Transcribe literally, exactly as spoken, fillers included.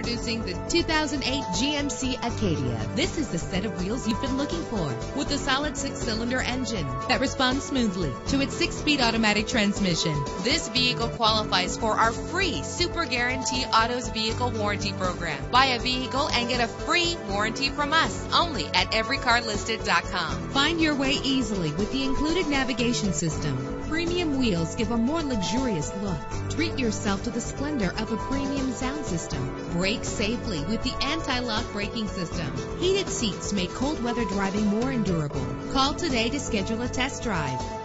Introducing the two thousand eight G M C Acadia. This is the set of wheels you've been looking for, with a solid six-cylinder engine that responds smoothly to its six-speed automatic transmission. This vehicle qualifies for our free Super Guarantee Autos Vehicle Warranty Program. Buy a vehicle and get a free warranty from us, only at every car listed dot com. Find your way easily with the included navigation system. Premium wheels give a more luxurious look. Treat yourself to the splendor of a premium sound system. Brake safely with the anti-lock braking system. Heated seats make cold weather driving more endurable. Call today to schedule a test drive.